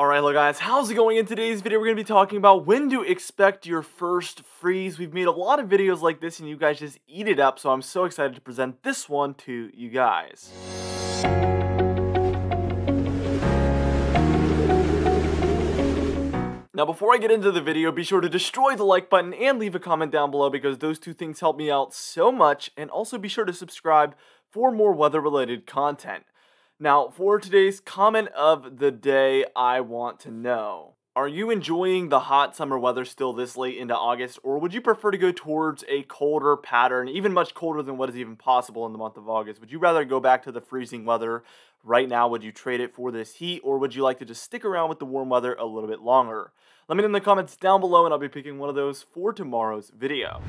Alright, hello guys, how's it going? In today's video, we're going to be talking about when to expect your first freeze. We've made a lot of videos like this and you guys just eat it up, so I'm so excited to present this one to you guys. Now before I get into the video, be sure to destroy the like button and leave a comment down below because those two things help me out so much, and also be sure to subscribe for more weather-related content. Now, for today's comment of the day, I want to know, are you enjoying the hot summer weather still this late into August, or would you prefer to go towards a colder pattern, even much colder than what is even possible in the month of August? Would you rather go back to the freezing weather right now? Would you trade it for this heat, or would you like to just stick around with the warm weather a little bit longer? Let me know in the comments down below, and I'll be picking one of those for tomorrow's video.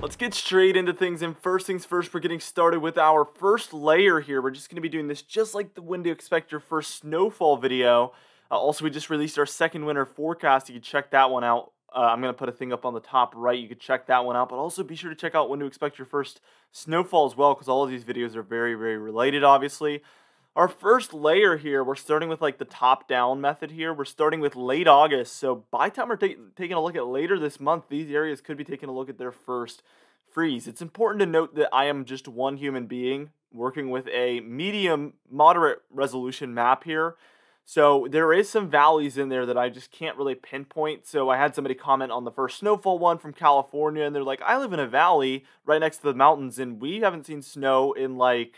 Let's get straight into things, and first things first, we're getting started with our first layer here. We're just going to be doing this just like the when to expect your first snowfall video. Also, we just released our second winter forecast. You can check that one out. I'm going to put a thing up on the top right. You can check that one out, but also be sure to check out when to expect your first snowfall as well, because all of these videos are very, very related, obviously. Our first layer here, we're starting with like the top-down method here. We're starting with late August, so by the time we're taking a look at later this month, these areas could be taking a look at their first freeze. It's important to note that I am just one human being working with a medium, moderate resolution map here. So there is some valleys in there that I just can't really pinpoint. So I had somebody comment on the first snowfall one from California, and they're like, I live in a valley right next to the mountains, and we haven't seen snow in like...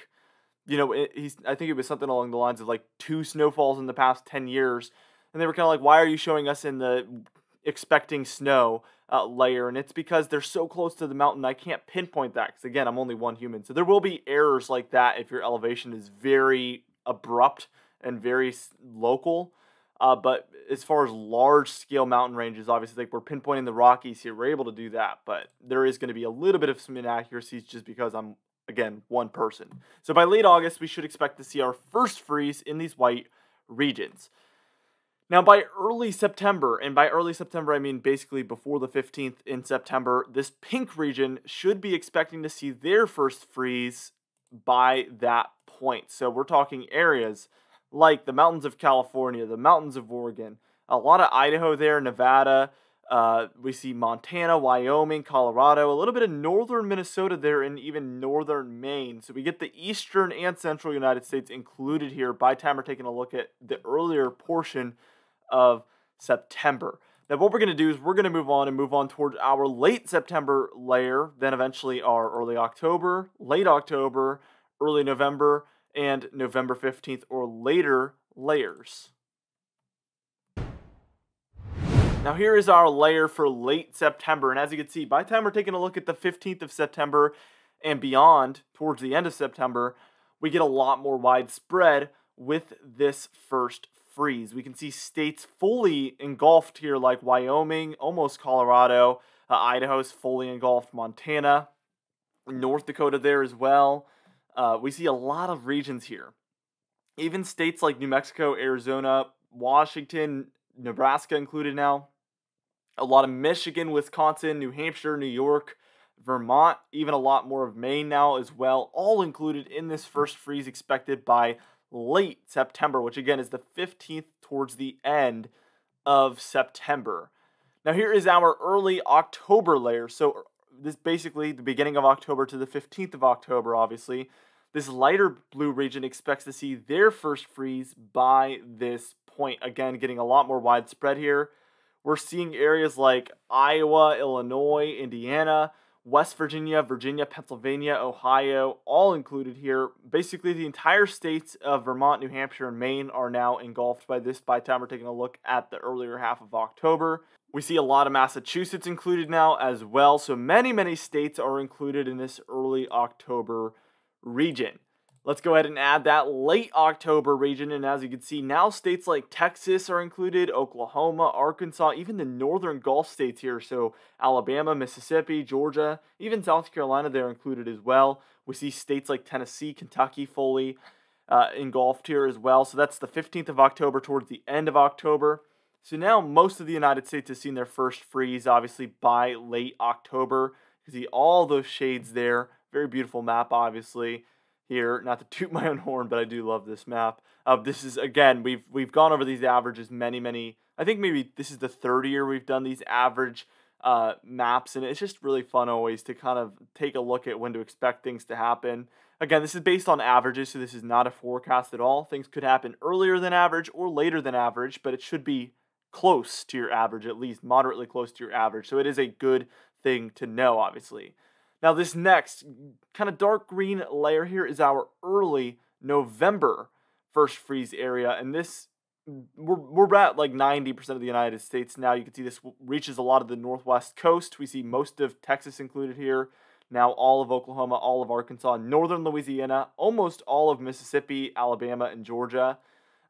you know, I think it was something along the lines of like 2 snowfalls in the past 10 years. And they were kind of like, why are you showing us in the expecting snow layer? And it's because they're so close to the mountain, I can't pinpoint that. Because again, I'm only one human. So there will be errors like that if your elevation is very abrupt and very local. But as far as large-scale mountain ranges, obviously, like we're pinpointing the Rockies here, we're able to do that. But there is going to be a little bit of some inaccuracies just because I'm, again, one person. So by late August, we should expect to see our first freeze in these white regions. Now by early September, and by early September I mean basically before the 15th in September, this pink region should be expecting to see their first freeze by that point. So we're talking areas like the mountains of California, the mountains of Oregon, a lot of Idaho there, Nevada. We see Montana, Wyoming, Colorado, a little bit of northern Minnesota there, and even northern Maine. So we get the eastern and central United States included here by the time we're taking a look at the earlier portion of September. Now what we're going to do is we're going to move on towards our late September layer, then eventually our early October, late October, early November, and November 15th or later layers. Now here is our layer for late September, and as you can see, by the time we're taking a look at the 15th of September and beyond, towards the end of September, we get a lot more widespread with this first freeze. We can see states fully engulfed here, like Wyoming, almost Colorado, Idaho's fully engulfed, Montana, North Dakota there as well. We see a lot of regions here. Even states like New Mexico, Arizona, Washington, Nebraska included now, a lot of Michigan, Wisconsin, New Hampshire, New York, Vermont, even a lot more of Maine now as well, all included in this first freeze expected by late September, which again is the 15th towards the end of September. Now here is our early October layer. So this basically the beginning of October to the 15th of October, obviously. This lighter blue region expects to see their first freeze by this point. Again, getting a lot more widespread here. We're seeing areas like Iowa, Illinois, Indiana, West Virginia, Virginia, Pennsylvania, Ohio, all included here. Basically, the entire states of Vermont, New Hampshire, and Maine are now engulfed by this by the time we're taking a look at the earlier half of October. We see a lot of Massachusetts included now as well. So many, many states are included in this early October region. Let's go ahead and add that late October region, and as you can see now states like Texas are included, Oklahoma, Arkansas, even the northern Gulf states here, so Alabama, Mississippi, Georgia, even South Carolina they're included as well. We see states like Tennessee, Kentucky fully engulfed here as well, so that's the 15th of October towards the end of October. So now most of the United States has seen their first freeze obviously by late October. You can see all those shades there, very beautiful map obviously. here. Not to toot my own horn, but I do love this map. This is, again, we've gone over these averages many, I think maybe this is the third year we've done these average maps, and it's just really fun always to kind of take a look at when to expect things to happen. Again, this is based on averages, so this is not a forecast at all. Things could happen earlier than average or later than average, but it should be close to your average, at least moderately close to your average. So it is a good thing to know, obviously. Now, this next kind of dark green layer here is our early November first freeze area, and this we're at like 90% of the United States now. You can see this reaches a lot of the northwest coast. We see most of Texas included here, now all of Oklahoma, all of Arkansas, northern Louisiana, almost all of Mississippi, Alabama, and Georgia.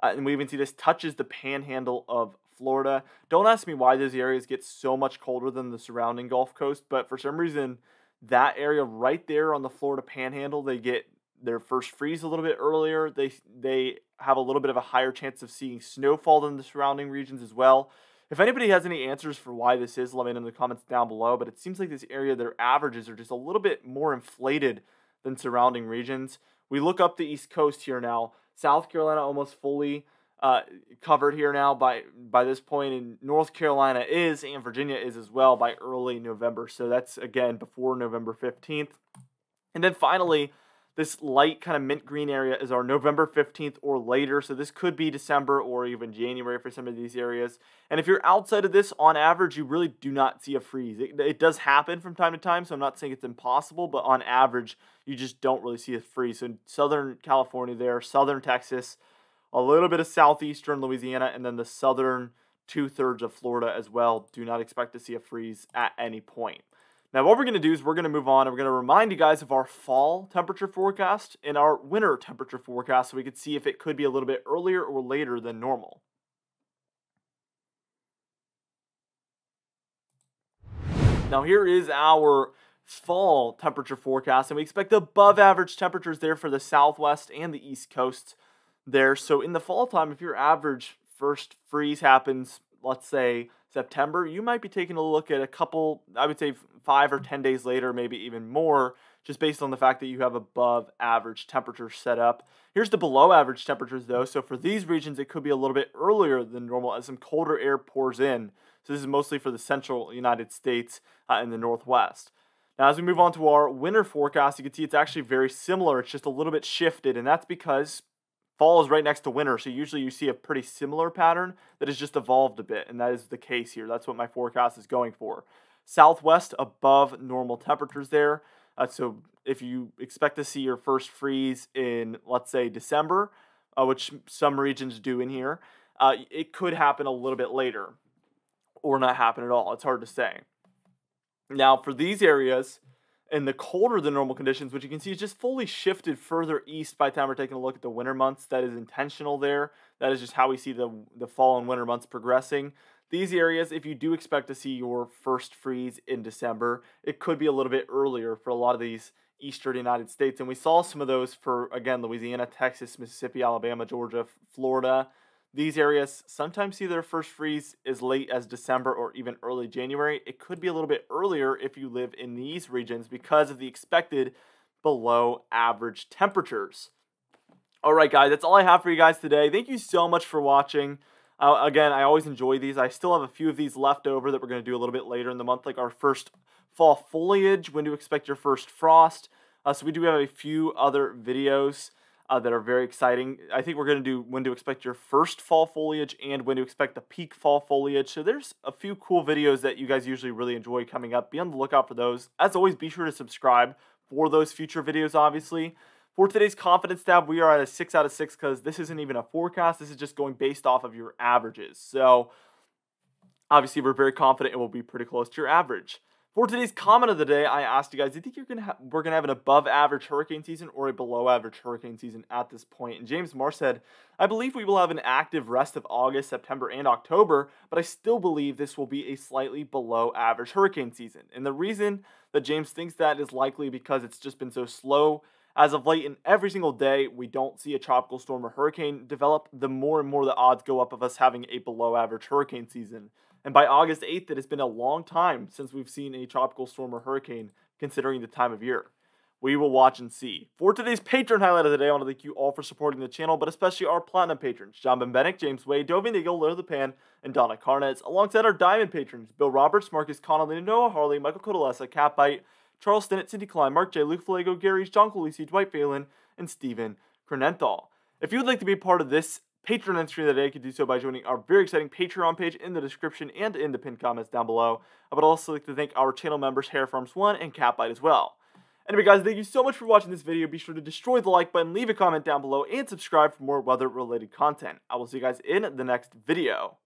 And we even see this touches the panhandle of Florida. Don't ask me why those areas get so much colder than the surrounding Gulf Coast, but for some reason, that area right there on the Florida panhandle, they get their first freeze a little bit earlier. They have a little bit of a higher chance of seeing snowfall than the surrounding regions as well. If anybody has any answers for why this is, let me know in the comments down below, but it seems like this area, their averages are just a little bit more inflated than surrounding regions. We look up the East Coast here now. South Carolina almost fully covered here now by this point, and North Carolina is, and Virginia is as well by early November. So that's, again, before November 15th. And then finally, this light kind of mint green area is our November 15th or later, so this could be December or even January for some of these areas. And if you're outside of this, on average, you really do not see a freeze. It does happen from time to time, so I'm not saying it's impossible, but on average, you just don't really see a freeze. So in Southern California there, Southern Texas, a little bit of Southeastern Louisiana, and then the Southern two-thirds of Florida as well, do not expect to see a freeze at any point. Now, what we're going to do is we're going to move on and we're going to remind you guys of our fall temperature forecast and our winter temperature forecast so we could see if it could be a little bit earlier or later than normal. Now, here is our fall temperature forecast, and we expect above average temperatures there for the Southwest and the East Coast there. So in the fall time, if your average first freeze happens, let's say September, you might be taking a look at a couple, I would say 5 or 10 days later, maybe even more, just based on the fact that you have above average temperatures set up. Here's the below average temperatures though. So for these regions, it could be a little bit earlier than normal as some colder air pours in. So this is mostly for the central United States and the Northwest. Now, as we move on to our winter forecast, you can see it's actually very similar. It's just a little bit shifted, and that's because fall is right next to winter, so usually you see a pretty similar pattern that has just evolved a bit, and that is the case here. That's what my forecast is going for. Southwest above normal temperatures there. So if you expect to see your first freeze in, let's say, December, which some regions do in here, it could happen a little bit later or not happen at all. It's hard to say. Now, for these areas, and the colder than normal conditions, which you can see is just fully shifted further east by the time we're taking a look at the winter months. That is intentional there. That is just how we see the fall and winter months progressing. These areas, if you do expect to see your first freeze in December, it could be a little bit earlier for a lot of these eastern United States. And we saw some of those for, again, Louisiana, Texas, Mississippi, Alabama, Georgia, Florida. These areas sometimes see their first freeze as late as December or even early January. It could be a little bit earlier if you live in these regions because of the expected below average temperatures. All right, guys, that's all I have for you guys today. Thank you so much for watching. Again, I always enjoy these. I still have a few of these left over that we're going to do a little bit later in the month, like our first fall foliage, when to expect your first frost. So we do have a few other videos that are very exciting. I think we're going to do when to expect your first fall foliage and when to expect the peak fall foliage. So there's a few cool videos that you guys usually really enjoy coming up. Be on the lookout for those. As always, be sure to subscribe for those future videos, obviously. For today's confidence tab, we are at a 6 out of 6 because this isn't even a forecast. This is just going based off of your averages. So obviously we're very confident it will be pretty close to your average. For today's comment of the day, I asked you guys, do you think we're going to have an above-average hurricane season or a below-average hurricane season at this point? And James Marr said, I believe we will have an active rest of August, September, and October, but I still believe this will be a slightly below-average hurricane season. And the reason that James thinks that is likely because it's just been so slow as of late, and every single day we don't see a tropical storm or hurricane develop, the more and more the odds go up of us having a below-average hurricane season. And by August 8th, it has been a long time since we've seen a tropical storm or hurricane, considering the time of year. we will watch and see. For today's patron highlight of the day, I want to thank you all for supporting the channel, but especially our platinum patrons, John Benbenek, James Way, Dovey Nagel, Lil the Pan, and Donna Carnets, alongside our diamond patrons, Bill Roberts, Marcus Connolly, Noah Harley, Michael Cotolessa, Catbite, Charles Stinnett, Cindy Klein, Mark J, Luke Flago, Gary's, John Colisi, Dwight Phelan, and Stephen Kernenthal. If you would like to be part of this Patreon entry of the day, you can do so by joining our very exciting Patreon page in the description and in the pinned comments down below. I would also like to thank our channel members, Hair Farms One and Catbite as well. Anyway guys, thank you so much for watching this video. Be sure to destroy the like button, leave a comment down below, and subscribe for more weather-related content. I will see you guys in the next video.